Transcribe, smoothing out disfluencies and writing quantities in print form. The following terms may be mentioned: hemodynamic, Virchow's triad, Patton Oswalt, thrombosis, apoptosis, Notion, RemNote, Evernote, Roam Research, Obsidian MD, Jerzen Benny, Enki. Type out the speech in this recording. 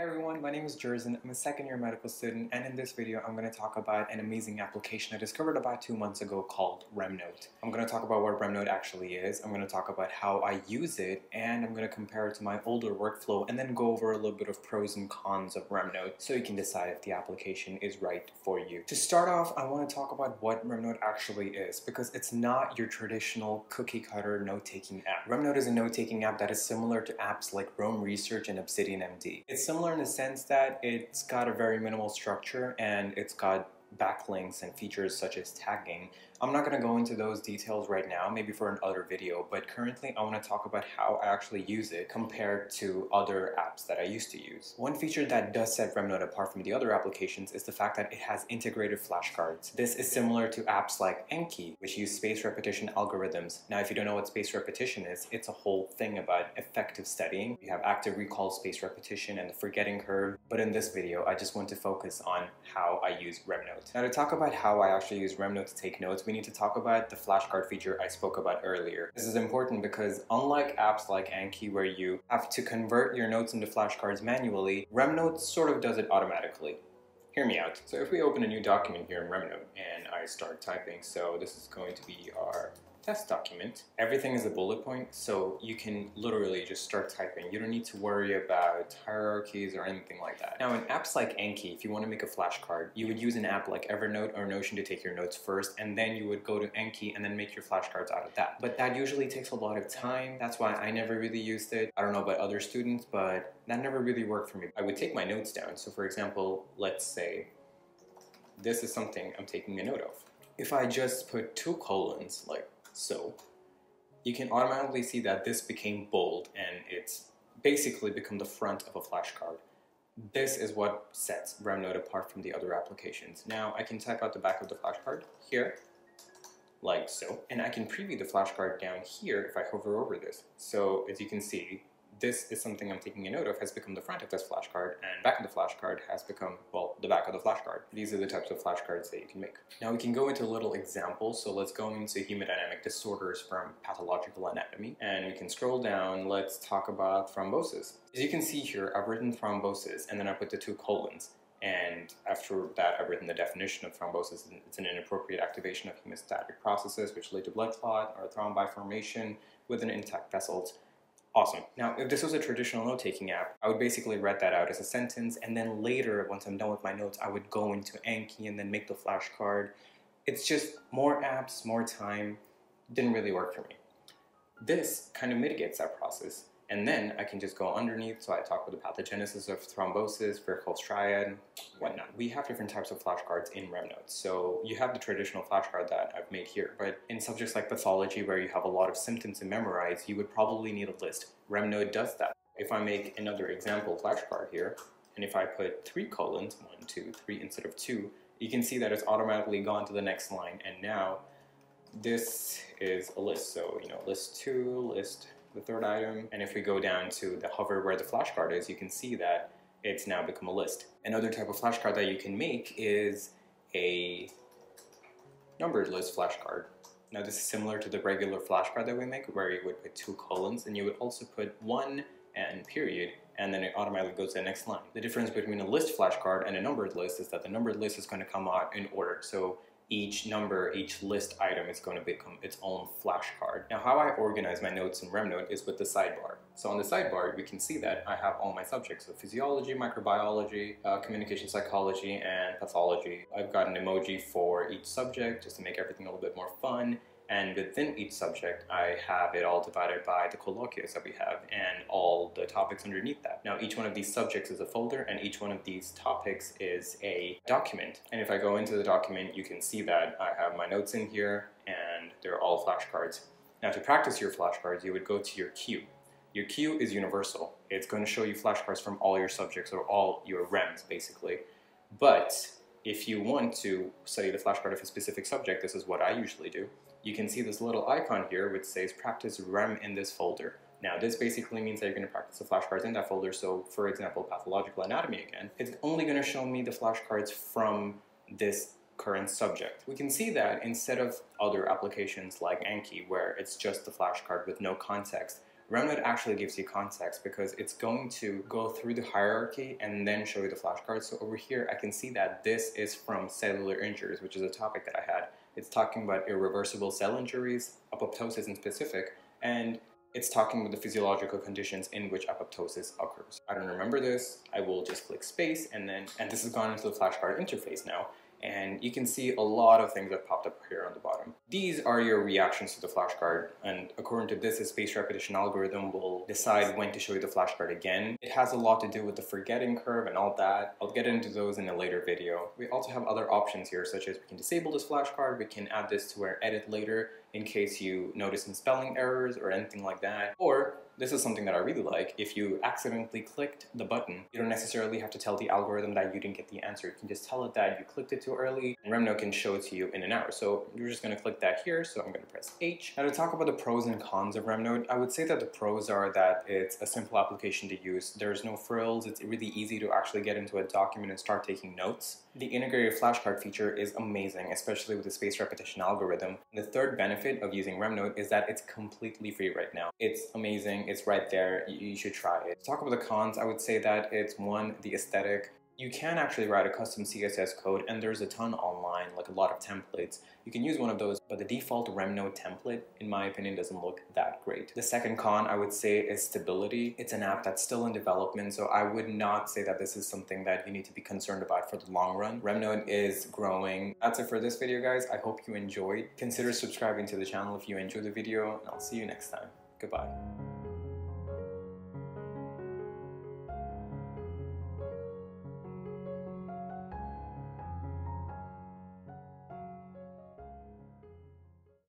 Hey everyone, my name is Jerzen. I'm a second-year medical student, and in this video I'm going to talk about an amazing application I discovered about 2 months ago called RemNote. I'm going to talk about what RemNote actually is, I'm going to talk about how I use it, and I'm going to compare it to my older workflow and then go over a little bit of pros and cons of RemNote so you can decide if the application is right for you. To start off, I want to talk about what RemNote actually is, because it's not your traditional cookie-cutter note-taking app. RemNote is a note-taking app that is similar to apps like Roam Research and Obsidian MD. It's similar in the sense that it's got a very minimal structure and it's got backlinks and features such as tagging. I'm not going to go into those details right now, maybe for another video, but currently I want to talk about how I actually use it compared to other apps that I used to use. One feature that does set RemNote apart from the other applications is the fact that it has integrated flashcards. This is similar to apps like Enki, which use space repetition algorithms. Now, if you don't know what space repetition is, it's a whole thing about effective studying. You have active recall, space repetition, and the forgetting curve, but in this video I just want to focus on how I use RemNote. Now, to talk about how I actually use RemNote to take notes, we need to talk about the flashcard feature I spoke about earlier. This is important because unlike apps like Anki, where you have to convert your notes into flashcards manually, RemNote sort of does it automatically. Hear me out. So if we open a new document here in RemNote and I start typing, so this is going to be our test document. Everything is a bullet point, so you can literally just start typing. You don't need to worry about hierarchies or anything like that. Now, in apps like Anki, if you want to make a flashcard, you would use an app like Evernote or Notion to take your notes first, and then you would go to Anki and then make your flashcards out of that. But that usually takes a lot of time. That's why I never really used it. I don't know about other students, but that never really worked for me. I would take my notes down. So for example, let's say this is something I'm taking a note of. If I just put 2 colons, like so, you can automatically see that this became bold and it's basically become the front of a flashcard. This is what sets RemNote apart from the other applications. Now I can type out the back of the flashcard here, like so, and I can preview the flashcard down here if I hover over this. So as you can see, this is something I'm taking a note of has become the front of this flashcard, and back of the flashcard has become, well, the back of the flashcard. These are the types of flashcards that you can make. Now we can go into little examples. So let's go into hemodynamic disorders from pathological anatomy, and we can scroll down. Let's talk about thrombosis. As you can see here, I've written thrombosis and then I put the 2 colons. And after that, I've written the definition of thrombosis. It's an inappropriate activation of hemostatic processes which lead to blood clot or thrombi formation within intact vessels. Awesome. Now, if this was a traditional note-taking app, I would basically write that out as a sentence, and then later, once I'm done with my notes, I would go into Anki and then make the flashcard. It's just more apps, more time. Didn't really work for me. This kind of mitigates that process, and then I can just go underneath, so I talk about the pathogenesis of thrombosis, Virchow's triad, whatnot. We have different types of flashcards in RemNote, so you have the traditional flashcard that I've made here, but in subjects like pathology, where you have a lot of symptoms to memorize, you would probably need a list. RemNote does that. If I make another example flashcard here, and if I put 3 colons, 1, 2, 3 instead of 2, you can see that it's automatically gone to the next line, and now this is a list. So, you know, list 2, list the 3rd item, and if we go down to the hover where the flashcard is, you can see that it's now become a list. Another type of flashcard that you can make is a numbered list flashcard. Now this is similar to the regular flashcard that we make, where you would put 2 colons and you would also put 1 and period, and then it automatically goes to the next line. The difference between a list flashcard and a numbered list is that the numbered list is going to come out in order. So each number, each list item is going to become its own flashcard. Now, how I organize my notes in RemNote is with the sidebar. So on the sidebar, we can see that I have all my subjects. So physiology, microbiology, communication psychology, and pathology. I've got an emoji for each subject just to make everything a little bit more fun. And within each subject, I have it all divided by the colloquias that we have and all the topics underneath that. Now, each one of these subjects is a folder, and each one of these topics is a document. And if I go into the document, you can see that I have my notes in here, and they're all flashcards. Now, to practice your flashcards, you would go to your queue. Your queue is universal. It's going to show you flashcards from all your subjects, or all your REMs, basically. But if you want to study the flashcard of a specific subject, this is what I usually do. You can see this little icon here which says practice REM in this folder. Now this basically means that you're going to practice the flashcards in that folder. So for example, pathological anatomy again, it's only going to show me the flashcards from this current subject. We can see that instead of other applications like Anki, where it's just the flashcard with no context, RemNote actually gives you context because it's going to go through the hierarchy and then show you the flashcards. So over here, I can see that this is from cellular injuries, which is a topic that I had. It's talking about irreversible cell injuries, apoptosis in specific, and it's talking about the physiological conditions in which apoptosis occurs. I don't remember this. I will just click space, and this has gone into the flashcard interface now. And you can see a lot of things that popped up here on the bottom. These are your reactions to the flashcard, and according to this, the spaced repetition algorithm will decide when to show you the flashcard again. It has a lot to do with the forgetting curve and all that. I'll get into those in a later video. We also have other options here, such as we can disable this flashcard, we can add this to our edit later in case you notice some spelling errors or anything like that. Or, this is something that I really like, if you accidentally clicked the button, you don't necessarily have to tell the algorithm that you didn't get the answer. You can just tell it that you clicked it too early, and RemNote can show it to you in an hour. So you're just gonna click that here, so I'm gonna press H. Now to talk about the pros and cons of RemNote, I would say that the pros are that it's a simple application to use. There's no frills, it's really easy to actually get into a document and start taking notes. The integrated flashcard feature is amazing, especially with the spaced repetition algorithm. The third benefit of using RemNote is that it's completely free right now. It's amazing. It's right there, you should try it. To talk about the cons, I would say that it's one, the aesthetic. You can actually write a custom CSS code, and there's a ton online, like a lot of templates. You can use one of those, but the default RemNote template, in my opinion, doesn't look that great. The second con, I would say, is stability. It's an app that's still in development, so I would not say that this is something that you need to be concerned about for the long run. RemNote is growing. That's it for this video, guys. I hope you enjoyed. Consider subscribing to the channel if you enjoyed the video, and I'll see you next time. Goodbye.